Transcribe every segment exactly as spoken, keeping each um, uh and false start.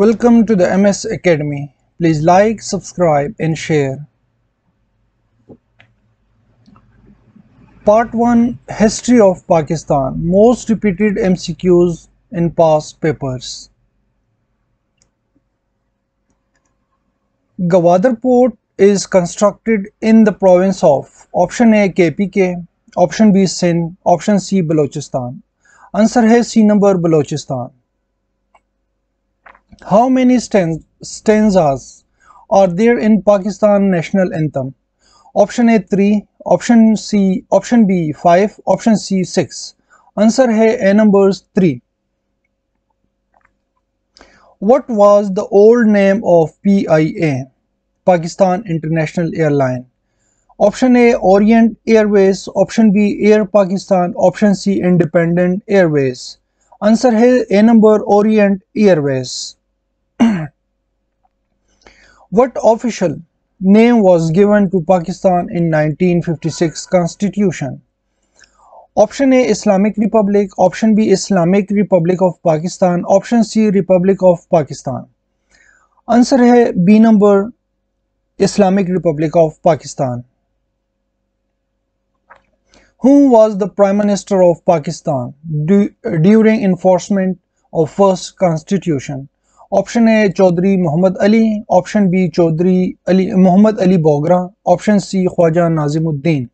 Welcome to the M S Academy. Please like, subscribe and share. Part one. History of Pakistan. Most repeated M C Qs in past papers. Gwadar Port is constructed in the province of option A K P K, option B Sindh, option C Balochistan. Answer hai C number Balochistan. How many stanz stanzas are there in Pakistan national anthem? Option A three, option C, option B five, option C six. Answer hai A numbers three. What was the old name of P I A, Pakistan International Airline? Option A Orient Airways, option B Air Pakistan, option C Independent Airways. Answer hai A number Orient Airways. What official name was given to Pakistan in nineteen fifty-six Constitution? Option A Islamic Republic, option B Islamic Republic of Pakistan, option C Republic of Pakistan. Answer hai B number Islamic Republic of Pakistan. Who was the Prime Minister of Pakistan du during enforcement of first Constitution? Option A Chaudhry Muhammad Ali, option B Chaudhry Ali, Muhammad Ali Bogra, option C Khwaja Nazimuddin.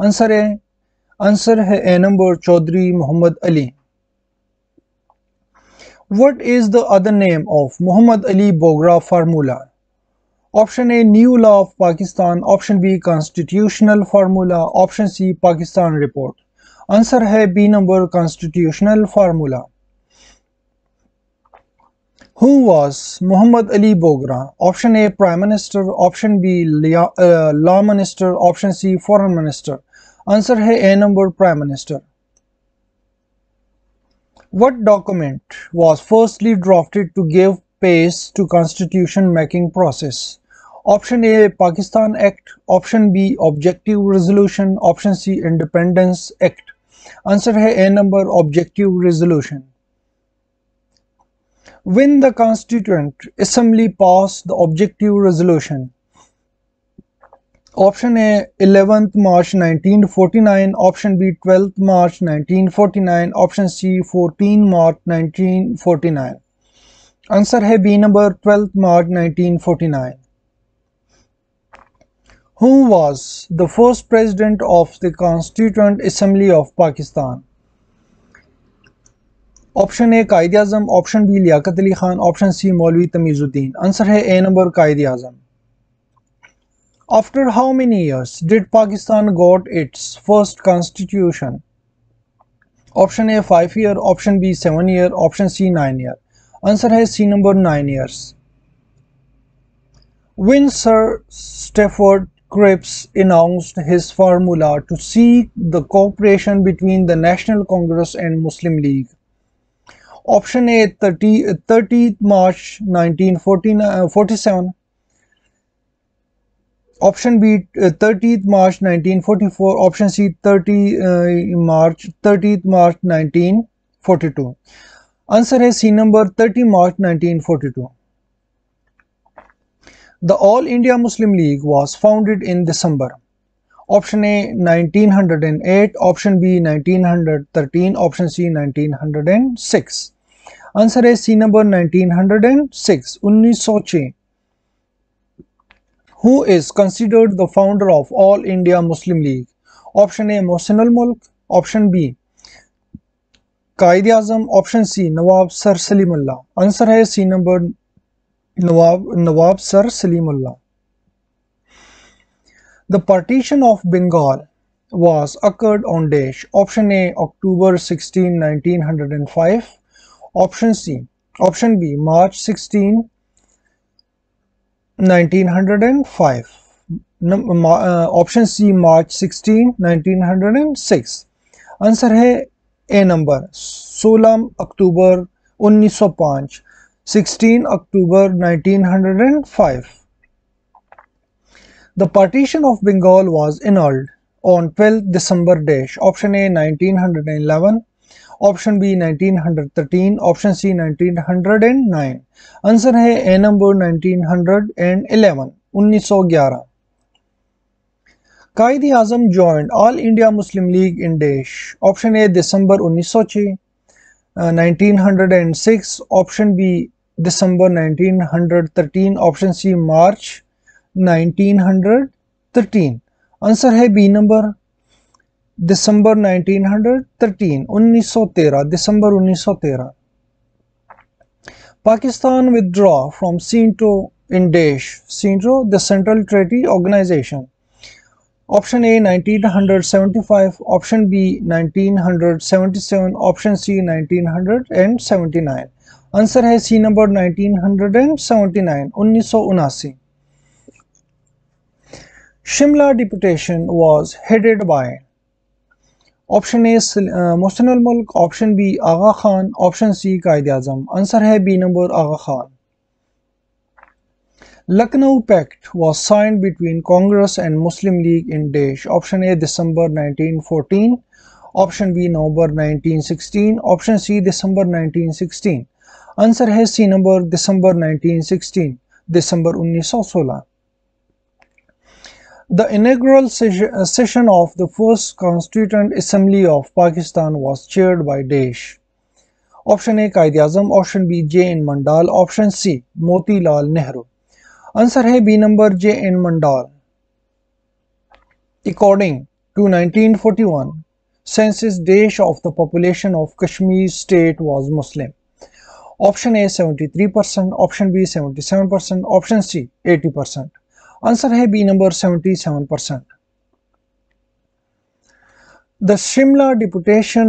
Answer A Answer hai A number Chaudhry Muhammad Ali. What is the other name of Muhammad Ali Bogra formula? Option A New Law of Pakistan, option B Constitutional Formula, option C Pakistan Report. Answer hai B number Constitutional Formula. Who was Muhammad Ali Bogra? Option A Prime Minister, option B Law, uh, Law Minister, option C Foreign Minister. Answer hai A number Prime Minister. What document was firstly drafted to give pace to constitution making process? Option A Pakistan Act, option B Objective Resolution, option C Independence Act. Answer hai A number Objective Resolution. When the Constituent Assembly passed the Objective Resolution? Option A eleventh March nineteen forty-nine, option B twelfth March nineteen forty-nine, option C fourteenth March nineteen forty-nine. Answer hai B number twelfth March nineteen forty-nine. Who was the first president of the Constituent Assembly of Pakistan? Option A Qaid-e-Azam, option B Liaqat Ali Khan, option C Maulvi Tamizuddin. Answer hai A number Qaid-e-Azam. After how many years did Pakistan got its first constitution? Option A five year, option B seven year, option C nine year. Answer hai C number nine years. When Sir Stafford Cripps announced his formula to seek the cooperation between the National Congress and Muslim League? Option A thirtieth March nineteen forty-seven. Option B thirtieth March nineteen forty-four, option C thirtieth March nineteen forty-two. Answer is C number thirtieth March nineteen forty-two. The All India Muslim League was founded in December. Option A nineteen oh eight, option B nineteen thirteen, option C nineteen oh six. Answer is C number nineteen oh six. nineteen oh six. Who is considered the founder of All India Muslim League? Option A Mohsin ul Mulk, option B Qaid-e-Azam, option C Nawab Sir Salimullah. Answer hai C number Nawab, Nawab Sir Salimullah. The partition of Bengal was occurred on dash. Option A October sixteenth nineteen oh five, option C, option B March sixteenth nineteen oh five, Num uh, option C March sixteenth nineteen oh six. Answer hai A number सोलह अक्टूबर उन्नीस सौ पाँच, sixteenth October nineteen oh five. The partition of Bengal was annulled on twelfth December dash. Option A nineteen eleven, option B nineteen hundred thirteen, option C nineteen hundred nine, answer है A number nineteen hundred eleven, उन्नीस सौ ग्यारह। Quaid e Azam joined All India Muslim league in dash, option A December उन्नीस सौ छह, nineteen hundred six, option B December nineteen hundred thirteen, option C March nineteen hundred thirteen, answer है B number December nineteen hundred thirteen, उन्नीस सौ तेरह, दिसंबर उन्नीस सौ तेरह। Pakistan withdraw from CENTO in dash, CENTO the central treaty organisation, option A nineteen hundred seventy five, option B nineteen hundred seventy seven, option C nineteen hundred seventy nine, answer है C number nineteen hundred seventy nine, उन्नीस सौ उनासी। Shimla deputation was headed by, option A Mohsin ul Mulk, option B Aga Khan, option C Quaid-e-Azam, answer है B number Aga Khan. Lucknow pact was signed between Congress and Muslim league in dash, option A December nineteen fourteen, option B November nineteen sixteen, option C December nineteen sixteen, answer है C number December nineteen sixteen, दिसंबर उन्नीस सौ सोलह। The inaugural session of the first Constituent Assembly of Pakistan was chaired by Daesh. Option A Qaid-e-Azam, option B J N Mandal, option C Motilal Nehru. Answer hai B number J N Mandal. According to nineteen forty-one census, Daesh of the population of Kashmir state was Muslim. Option A seventy-three percent, option B seventy-seven percent, option C eighty percent. Answer है B number seventy seven percent. The Shimla deputation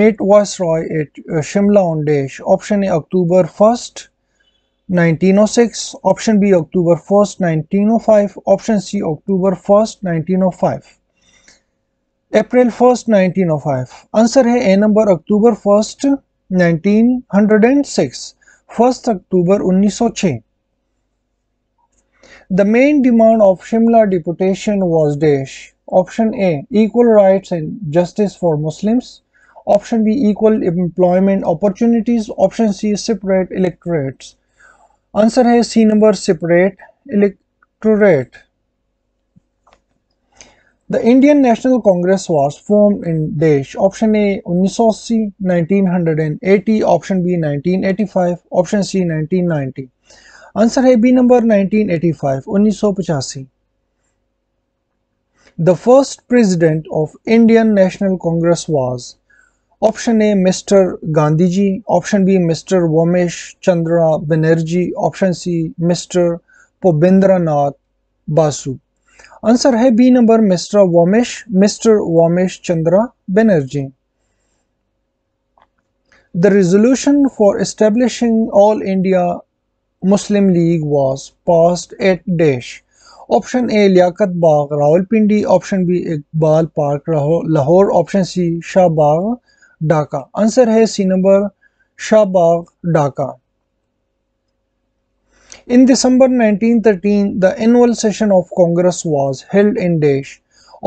met viceroy at Shimla on dash, option A October first nineteen O six, option B October first nineteen O five, option C October first nineteen O five, April first nineteen O five, answer है A number October first nineteen hundred six, first October उन्नीस सौ छह। The main demand of Shimla deputation was dash, option A equal rights and justice for Muslims, option B equal employment opportunities, option C separate electorates, answer hai C number separate electorate। The Indian National Congress was formed in dash, option A nineteen oh eight, nineteen eighty, option B nineteen eighty-five, option C nineteen ninety, answer है B number nineteen eighty five, उन्नीस सौ पचासी। The first president of Indian National Congress was, option A mister Gandhi ji, option B mister Womesh Chandra Banerjee, option C mister Bhupendranath Basu, answer है B number mister Womesh mister Womesh Chandra Banerjee. The resolution for establishing All India Muslim League was passed at dash, option A Liaqat Bagh Rawalpindi, option B Iqbal Park Lahore, option C Shahbag Dhaka, answer hai C number Shahbag Dhaka। In December nineteen thirteen the annual session of Congress was held in dash,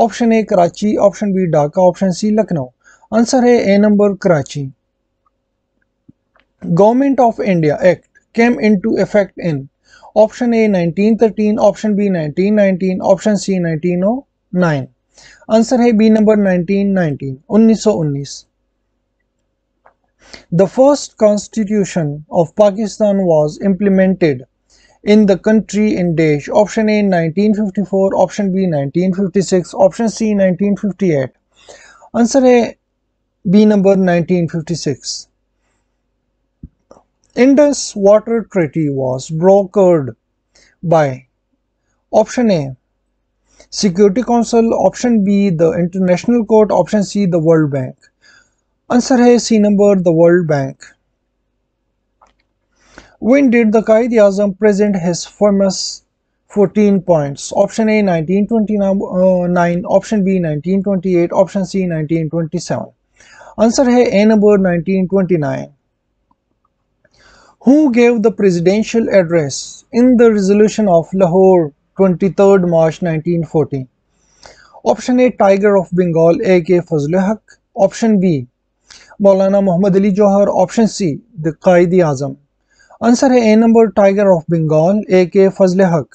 option A Karachi, option B Dhaka, option C Lucknow, answer hai A number Karachi। Government of India Act came into effect in, option A nineteen thirteen, option B nineteen nineteen, option C nineteen oh nine, answer hai B number nineteen nineteen, nineteen nineteen। The first constitution of Pakistan was implemented in the country in dash, option A nineteen fifty-four, option B nineteen fifty-six, option C nineteen fifty-eight, answer hai B number nineteen fifty-six। Indus Water Treaty was brokered by, option A Security Council, option B the International Court, option C the World Bank, answer hai C number the World Bank। When did the Qaid-e-Azam present his famous fourteen points, option A nineteen twenty-nine, option B nineteen twenty-eight, option C nineteen twenty-seven, answer hai A number nineteen twenty-nine। Who gave the presidential address in the resolution of Lahore twenty-third March nineteen forty, option A Tiger of Bengal A K Fazl-e-Haq, option B Maulana Muhammad Ali Johar, option C, the Qaid-e-Azam. Answer है A number, Tiger of Bengal, A K Fazl-e-Haq.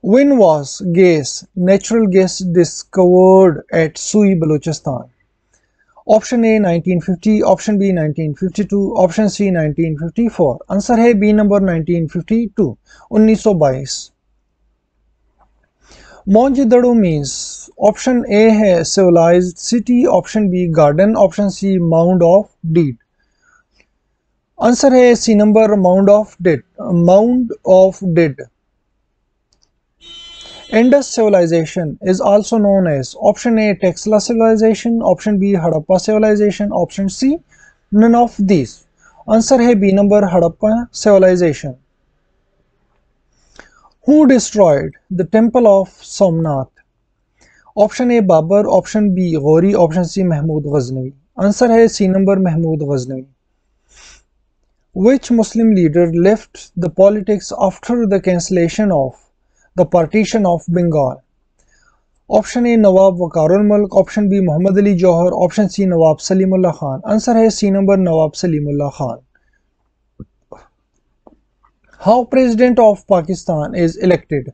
When was gas, natural gas discovered at Sui, Balochistan? Option A nineteen fifty, option B nineteen fifty-two, option C nineteen fifty-four. Answer है B number nineteen fifty-two, nineteen twenty-two. Mohenjo-daro means option A है civilized city, option B garden, option C mound of dead. Answer है C number mound of dead. Mound of dead. Indus civilization is also known as option A Texla civilization, option B Harappa civilization, option C none of these. Answer है B number Harappa civilization. Who destroyed the temple of Somnath? Option A Babur, option B Ghori, option C Mahmud Ghaznavi. Answer है C number Mahmud Ghaznavi. Which Muslim leader left the politics after the cancellation of the partition of Bengal? Option A Nawab Waqar ul Mulk, option B Muhammad Ali Johar, option C Nawab Salimullah Khan. Answer है C number Nawab Salimullah Khan. How President of Pakistan is elected?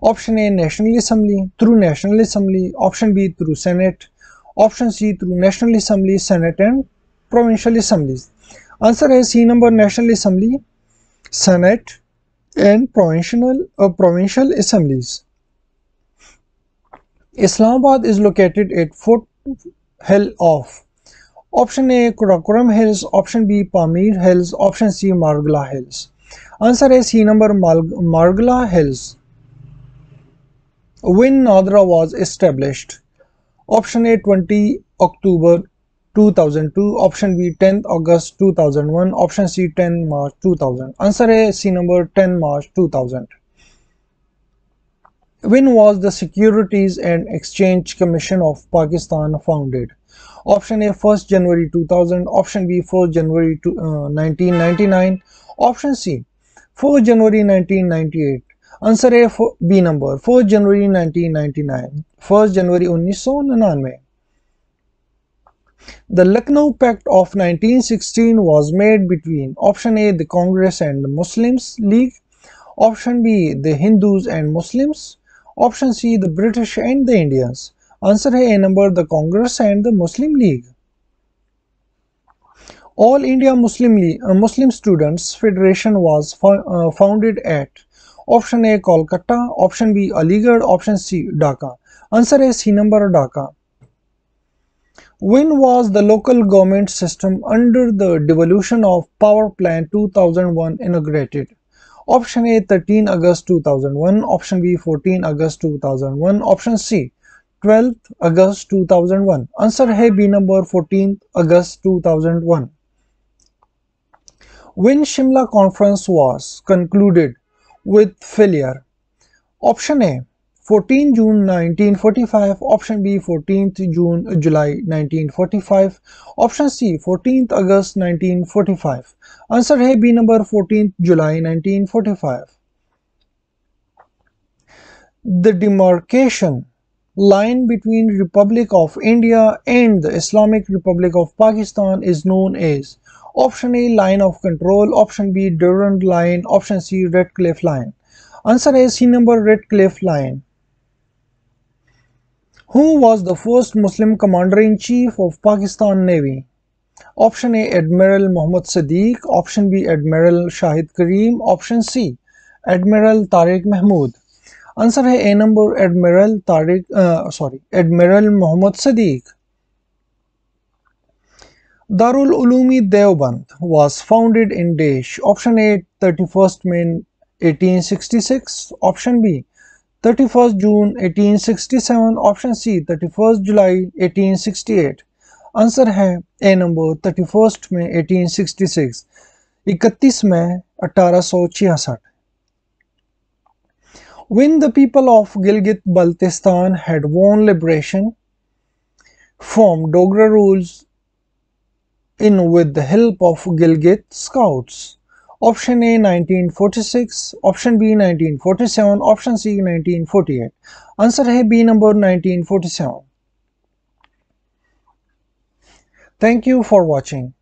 Option A National Assembly, through National Assembly, option B through Senate, option C through National Assembly, Senate and Provincial Assemblies. Answer is C number National Assembly, Senate and Provincial, uh, Provincial Assemblies. Islamabad is located at foothill of option A Karakoram Hills, option B Pamir Hills, option C Margalla Hills. Answer is C number Margalla Hills. When Nadra was established? Option A twentieth of October two thousand two, option B tenth of August two thousand one, option C tenth of March two thousand. Answer is C number tenth of March two thousand. When was the Securities and Exchange Commission of Pakistan founded? Option A first of January two thousand, option B fourth of January nineteen ninety-nine, option C fourth of January nineteen ninety-eight. Answer A B number fourth of January nineteen ninety-nine, first of January nineteen ninety-nine. The Lucknow Pact of nineteen sixteen was made between option A the Congress and the Muslims League, option B the Hindus and Muslims, option C the British and the Indians. Answer है A number the Congress and the Muslim League. All India Muslim League, uh, Muslim Students Federation was fo uh, founded at option A Kolkata, option B Aligarh, option C Dhaka. Answer is C number Dhaka. When was the local government system under the devolution of Power Plan two thousand one inaugurated? Option A thirteenth of August two thousand one, option B fourteenth of August two thousand one, option C twelfth of August two thousand one. Answer है B number fourteenth of August two thousand one. When Shimla conference was concluded with failure? Option A fourteenth of June nineteen forty-five, option B fourteenth of July nineteen forty-five, option C fourteenth of August nineteen forty-five. Answer है B number fourteenth of July nineteen forty-five. The demarcation line between Republic of India and the Islamic Republic of Pakistan is known as option A line of control, option B Durand line, option C Red Cliff Line. Answer is C number Red Cliff Line. Who was the first Muslim commander-in-chief of Pakistan Navy? Option A Admiral Muhammad Sadiq, option B Admiral Shahid Karim, option C Admiral Tariq Mahmood. Answer है A number Admiral Tariq uh, sorry Admiral Muhammad Sadiq. Darul Ulumi Deoband was founded in Desh. Option A thirty-first of May eighteen sixty-six, option B thirty-first of June eighteen sixty-seven, option C thirty-first of July eighteen sixty-eight. Answer है A number thirty-first of May eighteen sixty-six, इकतीस मई अठारह सौ छियासठ. When the people of Gilgit-Baltistan had won liberation from Dogra rules in with the help of Gilgit Scouts? Option A nineteen forty-six, option B nineteen forty-seven, option C nineteen forty-eight. Answer है B number nineteen forty-seven. Thank you for watching.